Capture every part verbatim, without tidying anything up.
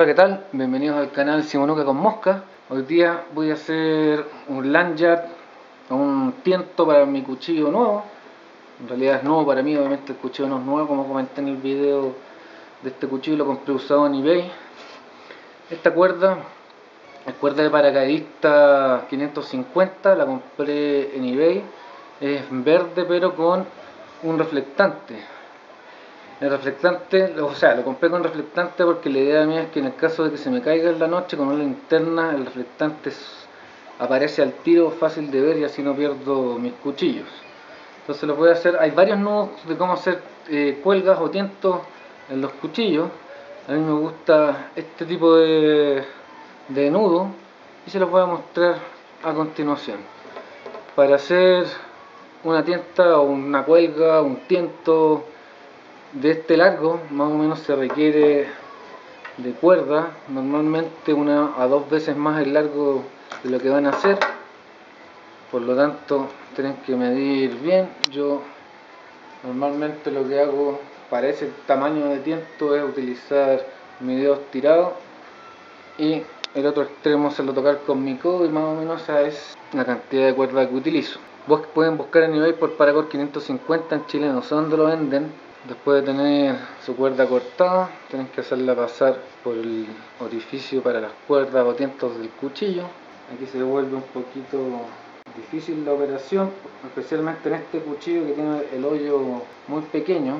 Hola, ¿qué tal? Bienvenidos al canal Simonuca con Mosca. Hoy día voy a hacer un lanyard, un tiento para mi cuchillo nuevo. En realidad es nuevo para mí, obviamente el cuchillo no es nuevo, como comenté en el video de este cuchillo, lo compré usado en eBay. Esta cuerda es cuerda de paracaidista quinientos cincuenta, la compré en eBay. Es verde pero con un reflectante. El reflectante, o sea, lo compré con reflectante porque la idea mía es que en el caso de que se me caiga en la noche con una linterna, el reflectante aparece al tiro, fácil de ver, y así no pierdo mis cuchillos. Entonces lo voy a hacer. Hay varios nudos de cómo hacer eh, cuelgas o tientos en los cuchillos. A mí me gusta este tipo de, de nudo y se los voy a mostrar a continuación. Para hacer una tienta o una cuelga, un tiento de este largo, más o menos se requiere de cuerda, normalmente una a dos veces más el largo de lo que van a hacer, por lo tanto tienen que medir bien. Yo normalmente lo que hago para ese tamaño de tiento es utilizar mi dedo estirado y el otro extremo se lo tocar con mi codo, y más o menos esa es la cantidad de cuerda que utilizo. Vos pueden buscar en eBay por paracord quinientos cincuenta, en Chile no sé dónde lo venden. Después de tener su cuerda cortada, tienen que hacerla pasar por el orificio para las cuerdas o tientos del cuchillo. Aquí se vuelve un poquito difícil la operación, especialmente en este cuchillo que tiene el hoyo muy pequeño.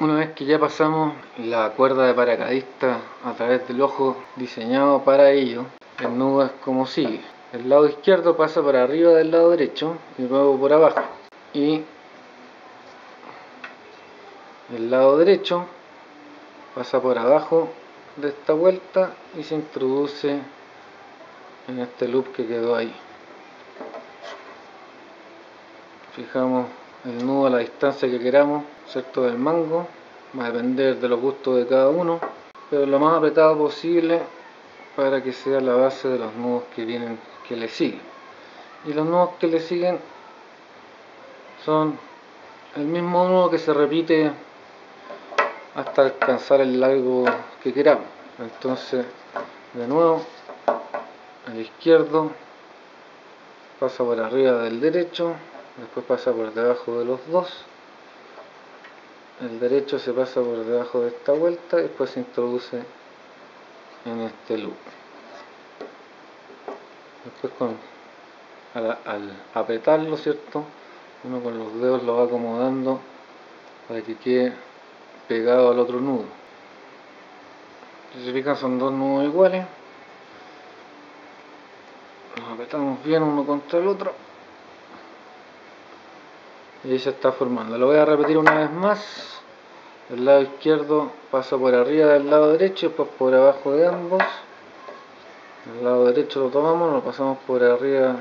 Una vez que ya pasamos la cuerda de paracaidista a través del ojo diseñado para ello, el nudo es como sigue. El lado izquierdo pasa por arriba del lado derecho y luego por abajo. Y el lado derecho pasa por abajo de esta vuelta y se introduce en este loop que quedó ahí. Fijamos el nudo a la distancia que queramos, ¿cierto?, del mango. Va a depender de los gustos de cada uno, pero lo más apretado posible para que sea la base de los nudos que vienen, que le siguen. Y los nudos que le siguen son el mismo nudo que se repite hasta alcanzar el largo que queramos. Entonces, de nuevo, el izquierdo pasa por arriba del derecho, después pasa por debajo de los dos, el derecho se pasa por debajo de esta vuelta y después se introduce en este loop. Después, con, al, al apretarlo, ¿cierto?, uno con los dedos lo va acomodando para que quede pegado al otro nudo. Si se fijan, son dos nudos iguales. Nos apretamos bien uno contra el otro y ahí se está formando. Lo voy a repetir una vez más. El lado izquierdo pasa por arriba del lado derecho, después por abajo de ambos. El lado derecho lo tomamos, lo pasamos por arriba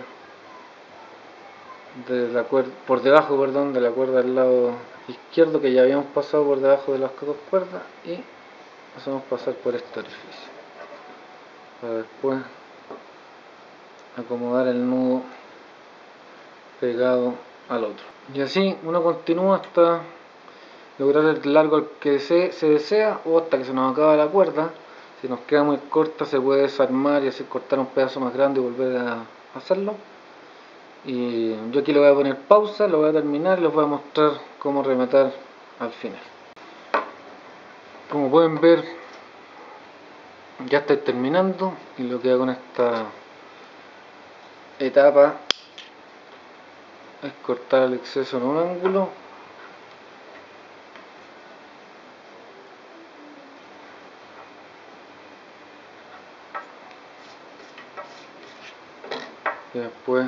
de la cuerda, por debajo perdón, de la cuerda del lado izquierdo, que ya habíamos pasado por debajo de las dos cuerdas, y hacemos pasar por este orificio para después acomodar el nudo pegado al otro. Y así uno continúa hasta lograr el largo que se, se desea, o hasta que se nos acaba la cuerda. Si nos queda muy corta, se puede desarmar y así cortar un pedazo más grande y volver a hacerlo. Y yo aquí le voy a poner pausa, lo voy a terminar y les voy a mostrar cómo rematar al final. Como pueden ver, ya estoy terminando, y lo que hago en esta etapa es cortar el exceso en un ángulo y después,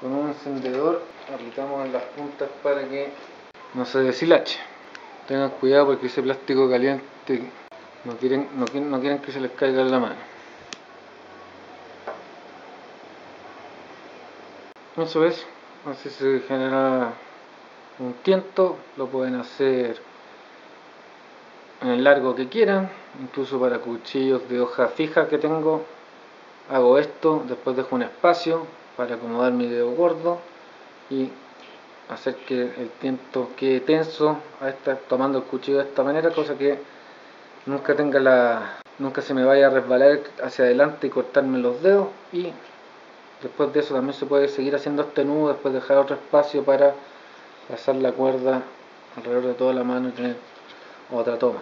con un encendedor, aplicamos en las puntas para que no se deshilache. Tengan cuidado porque ese plástico caliente no quieren, no quieren, no quieren que se les caiga en la mano. Eso es, así se genera un tiento. Lo pueden hacer en el largo que quieran, incluso para cuchillos de hoja fija que tengo. Hago esto, después dejo un espacio para acomodar mi dedo gordo y hacer que el tiento quede tenso a esta, tomando el cuchillo de esta manera, cosa que nunca tenga la, nunca se me vaya a resbalar hacia adelante y cortarme los dedos. Y después de eso también se puede seguir haciendo este nudo, después dejar otro espacio para pasar la cuerda alrededor de toda la mano y tener otra toma.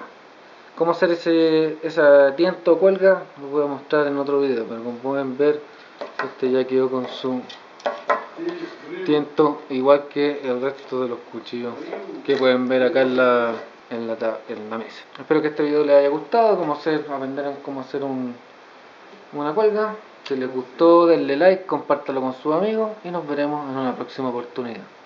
Cómo hacer ese esa tiento o cuelga lo voy a mostrar en otro video, pero como pueden ver, este ya quedó con su tiento, igual que el resto de los cuchillos que pueden ver acá en la En la, en la mesa. Espero que este video les haya gustado, cómo hacer, aprenderon cómo hacer un, una cuelga. Si les gustó, denle like, compártalo con sus amigos y nos veremos en una próxima oportunidad.